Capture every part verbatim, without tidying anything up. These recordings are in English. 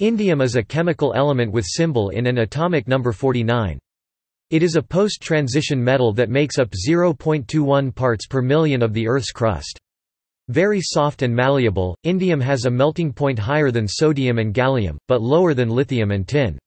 Indium is a chemical element with symbol in an atomic number forty-nine. It is a post-transition metal that makes up zero point two one parts per million of the Earth's crust. Very soft and malleable, indium has a melting point higher than sodium and gallium, but lower than lithium and tin.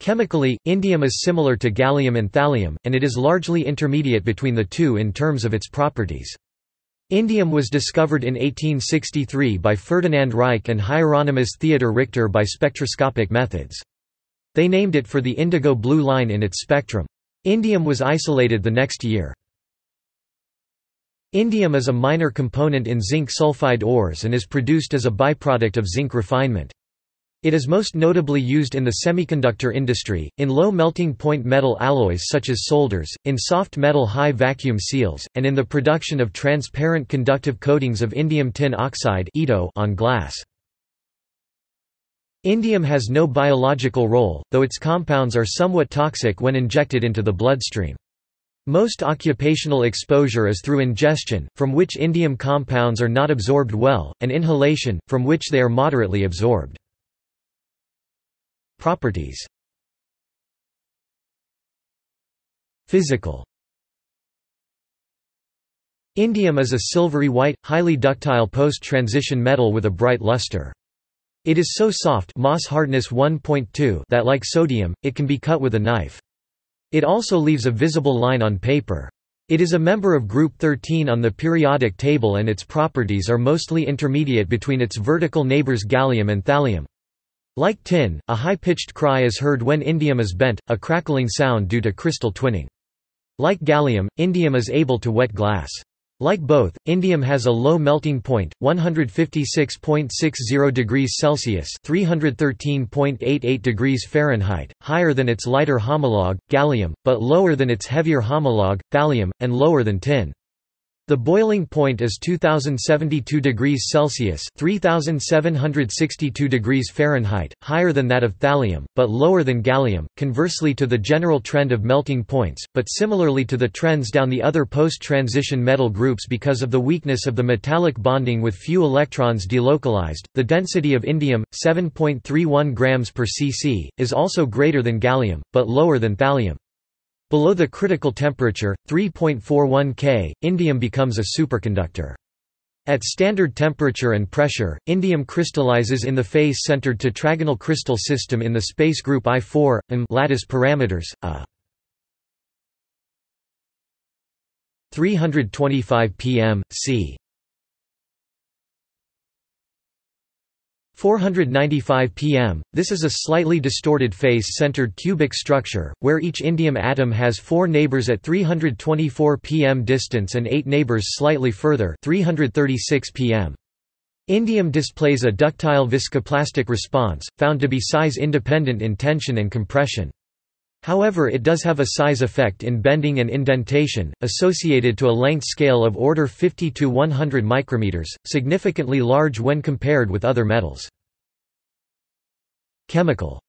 Chemically, indium is similar to gallium and thallium, and it is largely intermediate between the two in terms of its properties. Indium was discovered in eighteen sixty-three by Ferdinand Reich and Hieronymus Theodor Richter by spectroscopic methods. They named it for the indigo blue line in its spectrum. Indium was isolated the next year. Indium is a minor component in zinc sulfide ores and is produced as a byproduct of zinc refinement. It is most notably used in the semiconductor industry, in low melting point metal alloys such as solders, in soft metal high vacuum seals, and in the production of transparent conductive coatings of indium tin oxide on glass. Indium has no biological role, though its compounds are somewhat toxic when injected into the bloodstream. Most occupational exposure is through ingestion, from which indium compounds are not absorbed well, and inhalation, from which they are moderately absorbed. Properties. Physical. Indium is a silvery white, highly ductile post-transition metal with a bright luster. It is so soft Mohs hardness one point two that, like sodium, it can be cut with a knife. It also leaves a visible line on paper. It is a member of group thirteen on the periodic table, and its properties are mostly intermediate between its vertical neighbors gallium and thallium. Like tin, a high-pitched cry is heard when indium is bent, a crackling sound due to crystal twinning. Like gallium, indium is able to wet glass. Like both, indium has a low melting point, one hundred fifty-six point six zero degrees Celsius (three hundred thirteen point eight eight degrees Fahrenheit), higher than its lighter homologue, gallium, but lower than its heavier homologue, thallium, and lower than tin. The boiling point is two thousand seventy-two degrees Celsius (three thousand seven hundred sixty-two degrees Fahrenheit), higher than that of thallium, but lower than gallium, conversely to the general trend of melting points, but similarly to the trends down the other post-transition metal groups because of the weakness of the metallic bonding with few electrons delocalized. The density of indium, seven point three one grams per cc, is also greater than gallium, but lower than thallium. Below the critical temperature, three point four one Kelvin, indium becomes a superconductor. At standard temperature and pressure, indium crystallizes in the phase-centered tetragonal crystal system in the space group I four, and lattice parameters, A. three hundred twenty-five parsecs. four hundred ninety-five parsecs. This is a slightly distorted phase-centered cubic structure, where each indium atom has four neighbors at three hundred twenty-four parsecs distance and eight neighbors slightly further, three hundred thirty-six parsecs. Indium displays a ductile viscoplastic response, found to be size-independent in tension and compression. However, it does have a size effect in bending and indentation, associated to a length scale of order fifty to one hundred micrometers, significantly large when compared with other metals. Chemical.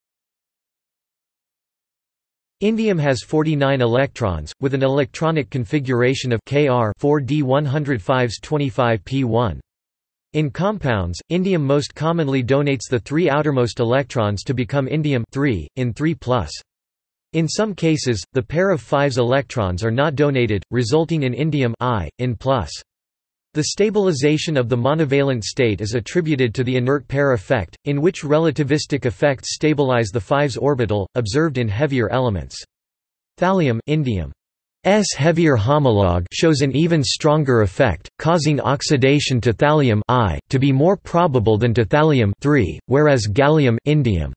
Indium has forty-nine electrons, with an electronic configuration of K R four d one oh five twenty-five p one. In compounds, indium most commonly donates the three outermost electrons to become indium three, in three plus. In some cases, the pair of five's electrons are not donated, resulting in indium I, in plus. The stabilization of the monovalent state is attributed to the inert pair effect, in which relativistic effects stabilize the five's orbital, observed in heavier elements. Thallium, indium's heavier homologue, shows an even stronger effect, causing oxidation to thallium I to be more probable than to thallium three, whereas gallium, indium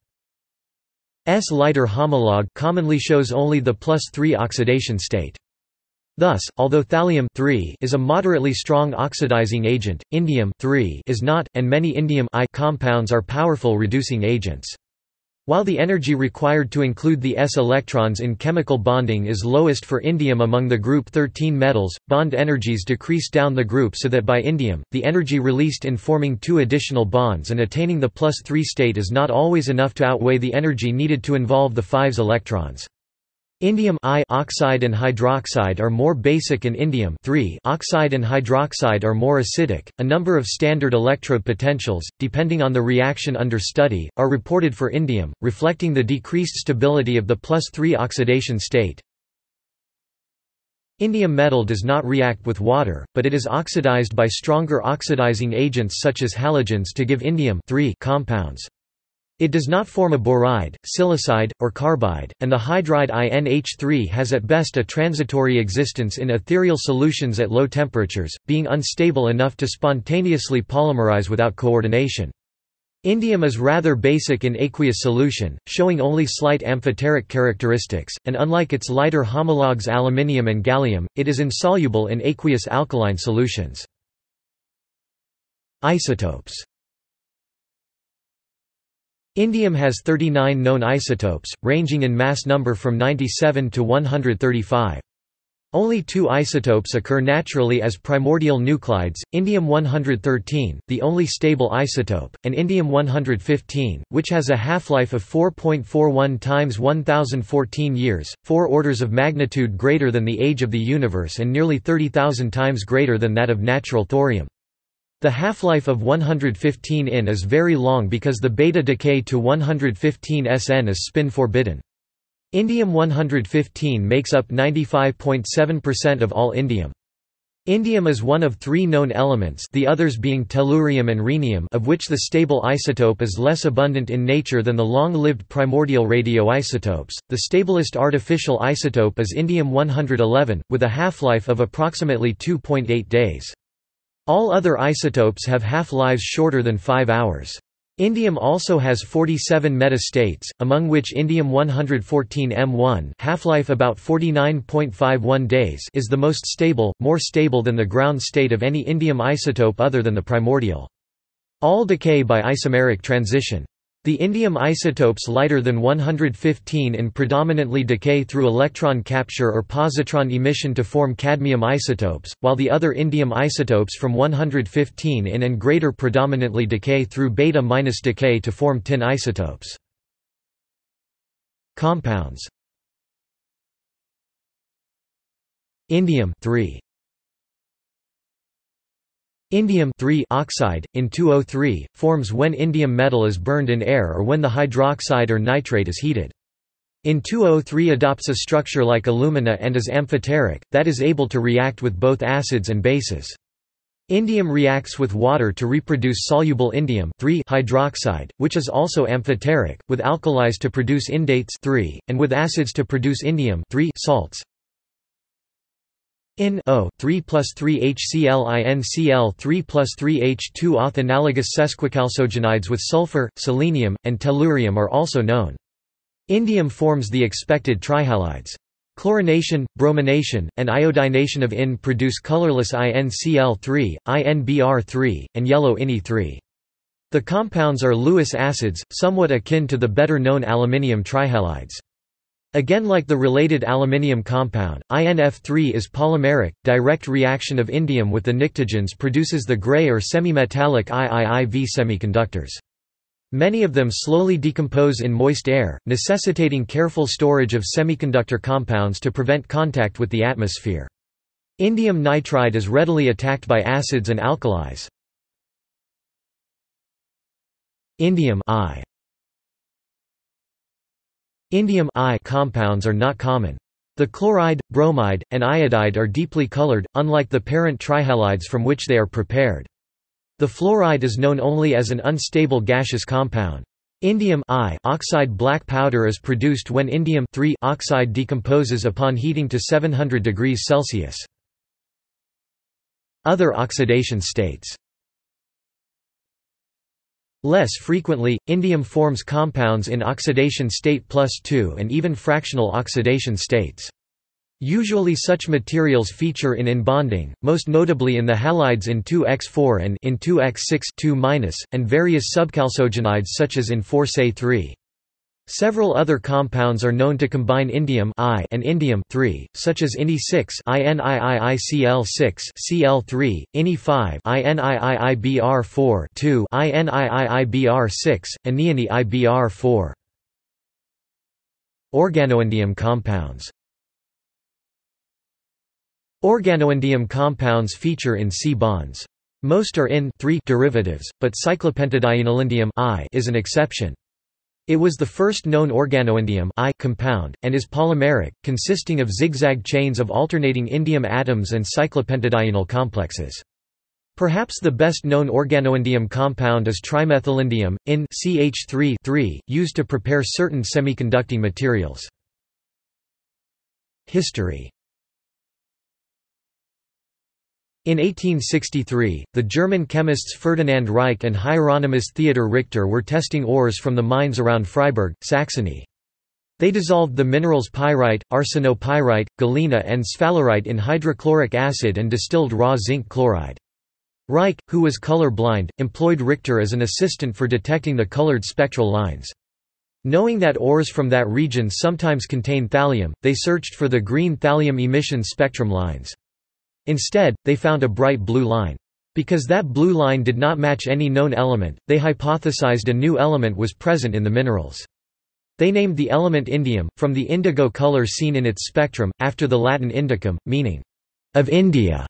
S lighter homologue commonly shows only the plus three oxidation state. Thus, although thallium three is a moderately strong oxidizing agent, indium three is not, and many indium I compounds are powerful reducing agents. While the energy required to include the S electrons in chemical bonding is lowest for indium among the group thirteen metals, bond energies decrease down the group so that by indium, the energy released in forming two additional bonds and attaining the plus three state is not always enough to outweigh the energy needed to involve the five's electrons. Indium I oxide and hydroxide are more basic, and indium three oxide and hydroxide are more acidic. A number of standard electrode potentials, depending on the reaction under study, are reported for indium, reflecting the decreased stability of the plus three oxidation state. Indium metal does not react with water, but it is oxidized by stronger oxidizing agents such as halogens to give indium three compounds. It does not form a boride, silicide, or carbide, and the hydride I N H three has at best a transitory existence in ethereal solutions at low temperatures, being unstable enough to spontaneously polymerize without coordination. Indium is rather basic in aqueous solution, showing only slight amphoteric characteristics, and unlike its lighter homologues aluminium and gallium, it is insoluble in aqueous alkaline solutions. Isotopes. Indium has thirty-nine known isotopes, ranging in mass number from ninety-seven to one hundred thirty-five. Only two isotopes occur naturally as primordial nuclides, indium one thirteen, the only stable isotope, and indium one fifteen, which has a half-life of four point four one times ten fourteen years, four orders of magnitude greater than the age of the universe and nearly thirty thousand times greater than that of natural thorium. The half-life of one fifteen N is very long because the beta decay to one fifteen S N is spin-forbidden. indium one fifteen makes up ninety-five point seven percent of all indium. Indium is one of three known elements, the others being tellurium and rhenium, of which the stable isotope is less abundant in nature than the long-lived primordial radioisotopes. The stablest artificial isotope is indium one eleven, with a half-life of approximately two point eight days. All other isotopes have half-lives shorter than five hours. Indium also has forty-seven metastates, among which indium one fourteen M one, half-life about forty-nine point five one days, is the most stable, more stable than the ground state of any indium isotope other than the primordial. All decay by isomeric transition. The indium isotopes lighter than one fifteen in predominantly decay through electron capture or positron emission to form cadmium isotopes, while the other indium isotopes from one fifteen in and greater predominantly decay through beta- decay to form tin isotopes. Compounds. Indium three. Indium three oxide, I N two O three, forms when indium metal is burned in air or when the hydroxide or nitrate is heated. I N two O three adopts a structure like alumina and is amphoteric, that is able to react with both acids and bases. Indium reacts with water to reproduce soluble indium hydroxide, which is also amphoteric, with alkalis to produce indates and with acids to produce indium salts. I N O three plus three HCl I N C l three plus three H two O. Analogous sesquicalcogenides with sulfur, selenium, and tellurium are also known. Indium forms the expected trihalides. Chlorination, bromination, and iodination of I N produce colorless I N C l three, I N B r three, and yellow I N I three. The compounds are Lewis acids, somewhat akin to the better-known aluminium trihalides. Again, like the related aluminium compound, I N F three is polymeric. Direct reaction of indium with the nictogens produces the gray or semimetallic two semiconductors. Many of them slowly decompose in moist air, necessitating careful storage of semiconductor compounds to prevent contact with the atmosphere. Indium nitride is readily attacked by acids and alkalis. Indium I. Indium I compounds are not common. The chloride, bromide, and iodide are deeply colored, unlike the parent trihalides from which they are prepared. The fluoride is known only as an unstable gaseous compound. Indium I oxide black powder is produced when indium three oxide decomposes upon heating to seven hundred degrees Celsius. Other oxidation states. Less frequently, indium forms compounds in oxidation state plus two and even fractional oxidation states. Usually such materials feature in in-bonding, most notably in the halides in two X four and in two X six two minus, and various subcalcogenides such as in four S A three. Several other compounds are known to combine indium I and indium three, such as I N I six, I N I I I C l six, C l three, I N I five, I N I I I B r four, two, I N I I I B r six, and neoniibr four. Organoindium compounds. Organoindium compounds feature in C bonds. Most are in three derivatives, but cyclopentadienylindium I is an exception. It was the first known organoindium I compound, and is polymeric, consisting of zigzag chains of alternating indium atoms and cyclopentadienyl complexes. Perhaps the best known organoindium compound is trimethylindium, in C H three three, used to prepare certain semiconducting materials. History. In eighteen sixty-three, the German chemists Ferdinand Reich and Hieronymus Theodor Richter were testing ores from the mines around Freiberg, Saxony. They dissolved the minerals pyrite, arsenopyrite, galena and sphalerite in hydrochloric acid and distilled raw zinc chloride. Reich, who was color-blind, employed Richter as an assistant for detecting the colored spectral lines. Knowing that ores from that region sometimes contain thallium, they searched for the green thallium emission spectrum lines. Instead, they found a bright blue line. Because that blue line did not match any known element, they hypothesized a new element was present in the minerals. They named the element indium, from the indigo color seen in its spectrum, after the Latin indicum, meaning, "of India."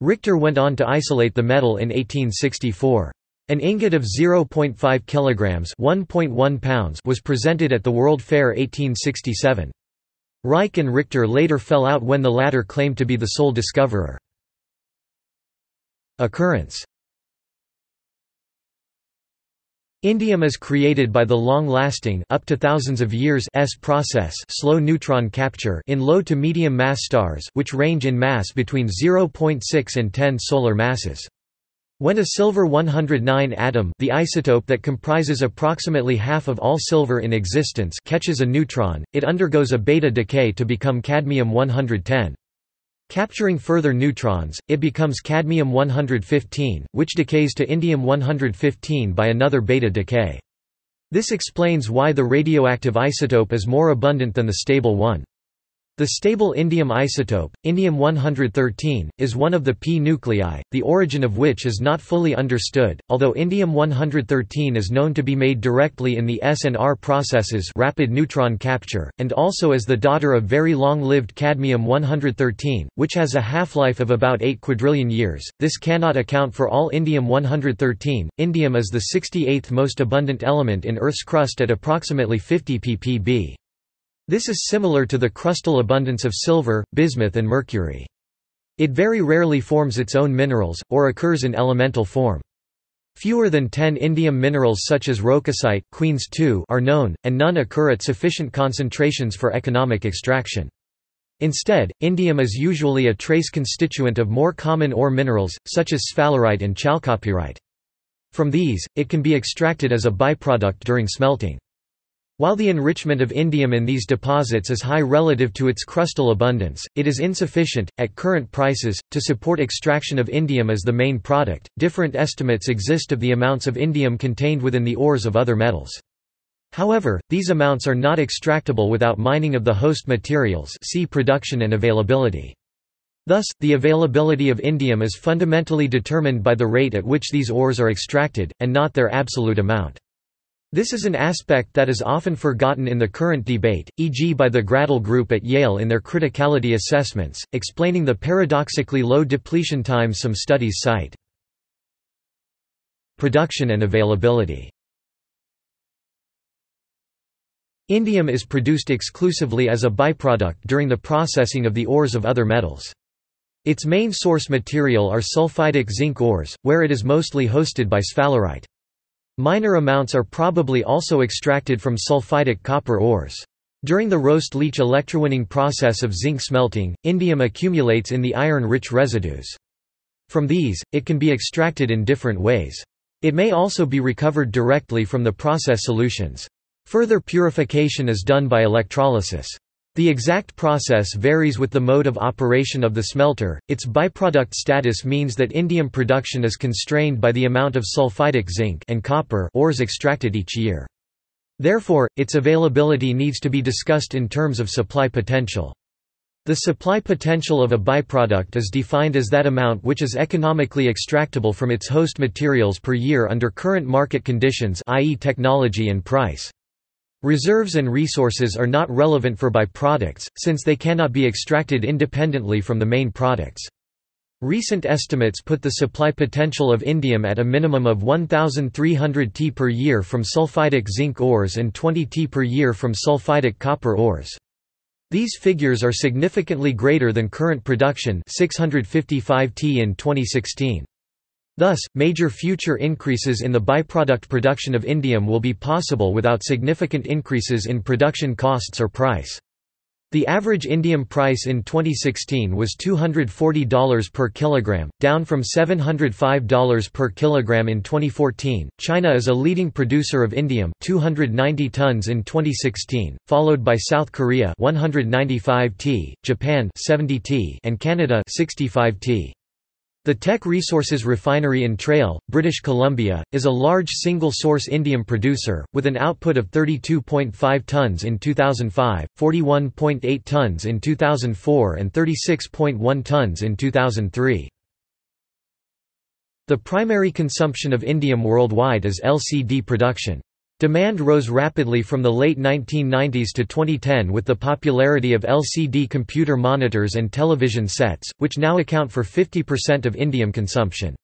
Richter went on to isolate the metal in eighteen sixty-four. An ingot of zero point five kilograms (one point one pounds) was presented at the World Fair eighteen sixty-seven. Reich and Richter later fell out when the latter claimed to be the sole discoverer. Occurrence. Indium is created by the long-lasting up to thousands of years S process, slow neutron capture in low to medium mass stars, which range in mass between zero point six and ten solar masses. When a silver one hundred nine atom, the isotope that comprises approximately half of all silver in existence, catches a neutron, it undergoes a beta decay to become cadmium one hundred ten. Capturing further neutrons, it becomes cadmium one hundred fifteen, which decays to indium one hundred fifteen by another beta decay. This explains why the radioactive isotope is more abundant than the stable one. The stable indium isotope, indium one hundred thirteen, is one of the P nuclei, the origin of which is not fully understood, although indium one hundred thirteen is known to be made directly in the S and R processes, rapid neutron capture, and also as the daughter of very long-lived cadmium one hundred thirteen, which has a half-life of about eight quadrillion years. This cannot account for all indium one hundred thirteen. Indium is the sixty-eighth most abundant element in Earth's crust at approximately fifty p p b. This is similar to the crustal abundance of silver, bismuth and mercury. It very rarely forms its own minerals, or occurs in elemental form. Fewer than ten indium minerals such as rocosite, Queens two are known, and none occur at sufficient concentrations for economic extraction. Instead, indium is usually a trace constituent of more common ore minerals, such as sphalerite and chalcopyrite. From these, it can be extracted as a byproduct during smelting. While the enrichment of indium in these deposits is high relative to its crustal abundance, it is insufficient, at current prices, to support extraction of indium as the main product. Different estimates exist of the amounts of indium contained within the ores of other metals. However, these amounts are not extractable without mining of the host materials. See production and availability. Thus, the availability of indium is fundamentally determined by the rate at which these ores are extracted, and not their absolute amount. This is an aspect that is often forgotten in the current debate, for example by the Gradle group at Yale in their criticality assessments, explaining the paradoxically low depletion times some studies cite. Production and availability. Indium is produced exclusively as a byproduct during the processing of the ores of other metals. Its main source material are sulfidic zinc ores, where it is mostly hosted by sphalerite. Minor amounts are probably also extracted from sulfidic copper ores. During the roast-leach electrowinning process of zinc smelting, indium accumulates in the iron-rich residues. From these, it can be extracted in different ways. It may also be recovered directly from the process solutions. Further purification is done by electrolysis. The exact process varies with the mode of operation of the smelter. Its byproduct status means that indium production is constrained by the amount of sulfidic zinc and copper ores extracted each year. Therefore, its availability needs to be discussed in terms of supply potential. The supply potential of a byproduct is defined as that amount which is economically extractable from its host materials per year under current market conditions, that is technology and price. Reserves and resources are not relevant for byproducts, since they cannot be extracted independently from the main products. Recent estimates put the supply potential of indium at a minimum of one thousand three hundred tons per year from sulfidic zinc ores and twenty tons per year from sulfidic copper ores. These figures are significantly greater than current production, six hundred fifty-five tons in twenty sixteen. Thus, major future increases in the byproduct production of indium will be possible without significant increases in production costs or price. The average indium price in twenty sixteen was two hundred forty dollars per kilogram, down from seven hundred five dollars per kilogram in twenty fourteen. China is a leading producer of indium, two hundred ninety tons in twenty sixteen, followed by South Korea, one hundred ninety-five tons, Japan, seventy tons, and Canada, sixty-five tons. The Tech Resources Refinery in Trail, British Columbia, is a large single-source indium producer, with an output of thirty-two point five tons in two thousand five, forty-one point eight tons in two thousand four and thirty-six point one tons in two thousand three. The primary consumption of indium worldwide is L C D production. Demand rose rapidly from the late nineteen nineties to twenty ten with the popularity of L C D computer monitors and television sets, which now account for fifty percent of indium consumption.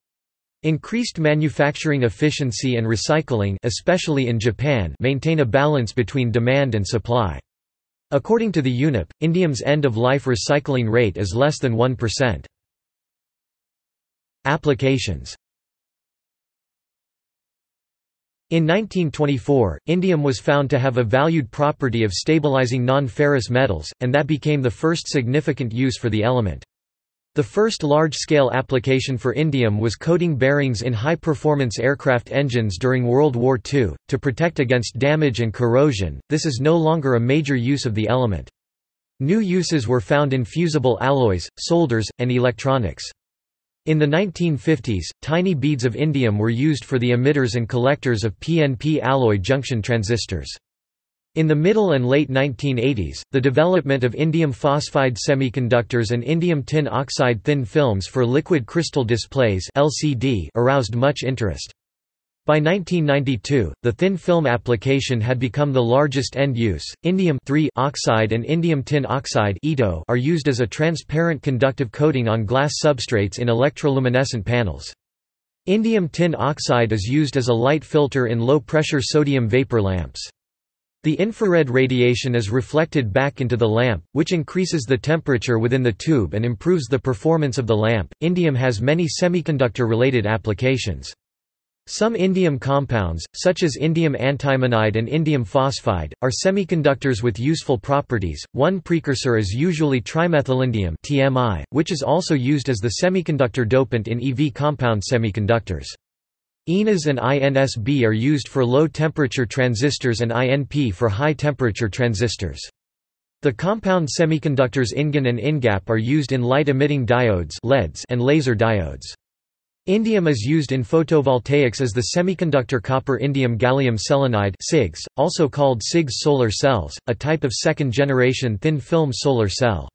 Increased manufacturing efficiency and recycling, especially in Japan, maintain a balance between demand and supply. According to the U N E P, indium's end-of-life recycling rate is less than one percent. Applications. In nineteen twenty-four, indium was found to have a valued property of stabilizing non-ferrous metals, and that became the first significant use for the element. The first large-scale application for indium was coating bearings in high-performance aircraft engines during World War Two, to protect against damage and corrosion. This is no longer a major use of the element. New uses were found in fusible alloys, solders, and electronics. In the nineteen fifties, tiny beads of indium were used for the emitters and collectors of P N P alloy junction transistors. In the middle and late nineteen eighties, the development of indium phosphide semiconductors and indium tin oxide thin films for liquid crystal displays (L C D) aroused much interest. By nineteen ninety-two, the thin film application had become the largest end use. Indium oxide and indium tin oxide are used as a transparent conductive coating on glass substrates in electroluminescent panels. Indium tin oxide is used as a light filter in low-pressure sodium vapor lamps. The infrared radiation is reflected back into the lamp, which increases the temperature within the tube and improves the performance of the lamp. Indium has many semiconductor-related applications. Some indium compounds, such as indium antimonide and indium phosphide, are semiconductors with useful properties. One precursor is usually trimethylindium (T M I), which is also used as the semiconductor dopant in E V compound semiconductors. E N A S and I N S B are used for low-temperature transistors and I N P for high-temperature transistors. The compound semiconductors InGaN and InGaP are used in light-emitting diodes (L E Ds) and laser diodes. Indium is used in photovoltaics as the semiconductor copper indium gallium selenide (S I G S), also called S I G S solar cells, a type of second-generation thin-film solar cell.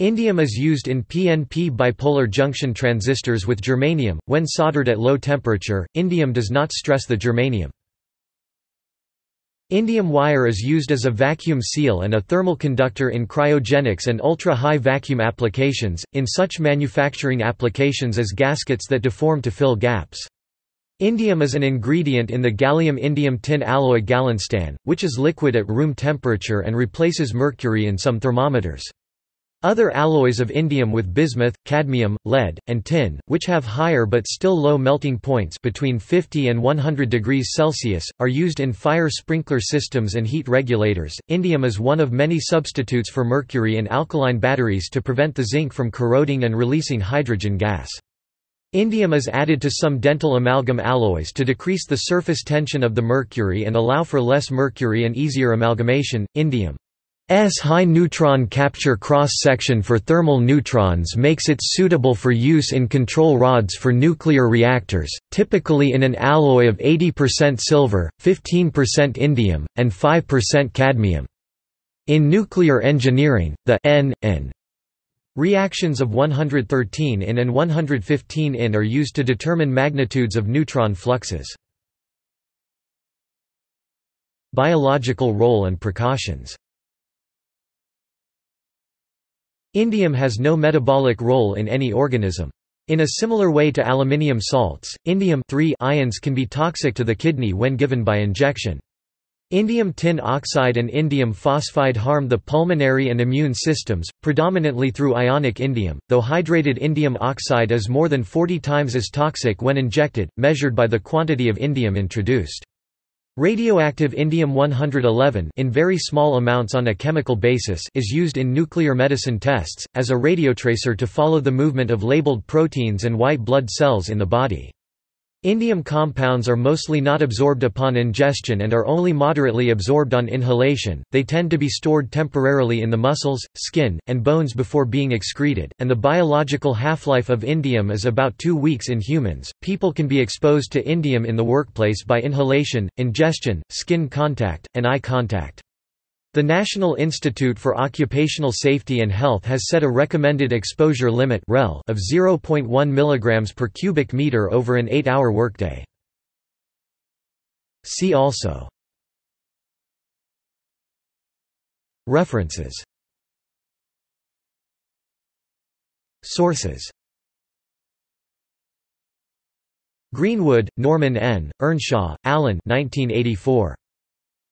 Indium is used in P N P bipolar junction transistors with germanium. When soldered at low temperature, indium does not stress the germanium. Indium wire is used as a vacuum seal and a thermal conductor in cryogenics and ultra-high vacuum applications, in such manufacturing applications as gaskets that deform to fill gaps. Indium is an ingredient in the gallium-indium tin alloy gallinstan, which is liquid at room temperature and replaces mercury in some thermometers. Other alloys of indium with bismuth, cadmium, lead, and tin, which have higher but still low melting points between fifty and one hundred degrees Celsius, are used in fire sprinkler systems and heat regulators. Indium is one of many substitutes for mercury in alkaline batteries to prevent the zinc from corroding and releasing hydrogen gas. Indium is added to some dental amalgam alloys to decrease the surface tension of the mercury and allow for less mercury and easier amalgamation. Indium S high neutron capture cross-section for thermal neutrons makes it suitable for use in control rods for nuclear reactors, typically in an alloy of eighty percent silver, fifteen percent indium, and five percent cadmium. In nuclear engineering, the N N reactions of one hundred thirteen in and one hundred fifteen in are used to determine magnitudes of neutron fluxes. Biological role and precautions. Indium has no metabolic role in any organism. In a similar way to aluminium salts, indium ions can be toxic to the kidney when given by injection. Indium tin oxide and indium phosphide harm the pulmonary and immune systems, predominantly through ionic indium, though hydrated indium oxide is more than forty times as toxic when injected, measured by the quantity of indium introduced. Radioactive indium one eleven, in very small amounts on a chemical basis, is used in nuclear medicine tests, as a radiotracer to follow the movement of labeled proteins and white blood cells in the body. Indium compounds are mostly not absorbed upon ingestion and are only moderately absorbed on inhalation. They tend to be stored temporarily in the muscles, skin, and bones before being excreted, and the biological half-life of indium is about two weeks in humans. People can be exposed to indium in the workplace by inhalation, ingestion, skin contact, and eye contact. The National Institute for Occupational Safety and Health has set a recommended exposure limit (R E L) of zero point one milligrams per cubic meter over an eight-hour workday. See also. References. Sources. Greenwood, Norman N., Earnshaw, Allen nineteen eighty-four.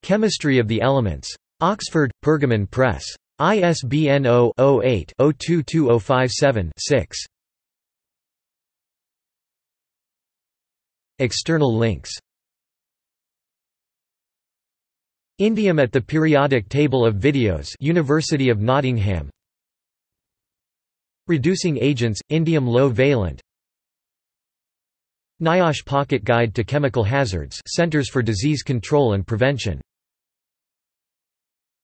Chemistry of the Elements. Oxford, Pergamon Press. I S B N zero zero eight zero two two zero five seven dash six. External links. Indium at the Periodic Table of Videos, University of Nottingham. Reducing Agents, Indium Low Valent. NIOSH Pocket Guide to Chemical Hazards, Centers for Disease Control and Prevention.